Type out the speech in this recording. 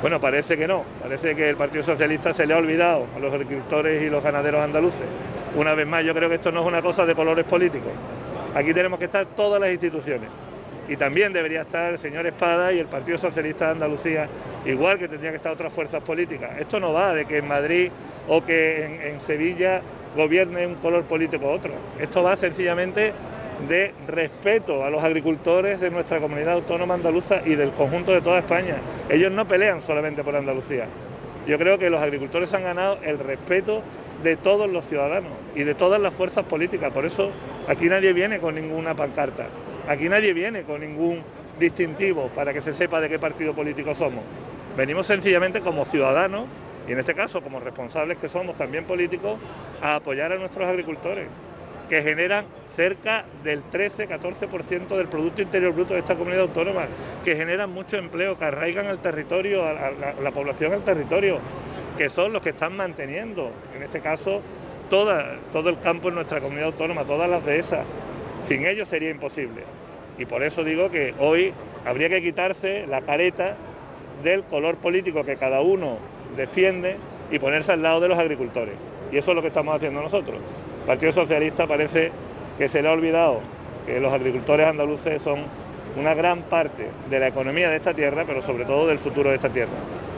Bueno, parece que no, parece que el Partido Socialista se le ha olvidado a los agricultores y los ganaderos andaluces. Una vez más, yo creo que esto no es una cosa de colores políticos. Aquí tenemos que estar todas las instituciones. Y también debería estar el señor Espada y el Partido Socialista de Andalucía, igual que tendrían que estar otras fuerzas políticas. Esto no va de que en Madrid o que en Sevilla gobierne un color político u otro. Esto va sencillamente de respeto a los agricultores de nuestra comunidad autónoma andaluza y del conjunto de toda España. Ellos no pelean solamente por Andalucía. Yo creo que los agricultores han ganado el respeto de todos los ciudadanos y de todas las fuerzas políticas. Por eso aquí nadie viene con ninguna pancarta. Aquí nadie viene con ningún distintivo para que se sepa de qué partido político somos. Venimos sencillamente como ciudadanos y en este caso como responsables que somos también políticos a apoyar a nuestros agricultores, que generan cerca del 13-14% del Producto Interior Bruto de esta comunidad autónoma, que generan mucho empleo, que arraigan al territorio, a la población al territorio, que son los que están manteniendo, en este caso, todo el campo en nuestra comunidad autónoma, todas las dehesas. Sin ellos sería imposible. Y por eso digo que hoy habría que quitarse la careta del color político que cada uno defiende y ponerse al lado de los agricultores. Y eso es lo que estamos haciendo nosotros. El Partido Socialista parece que se le ha olvidado que los agricultores andaluces son una gran parte de la economía de esta tierra, pero sobre todo del futuro de esta tierra.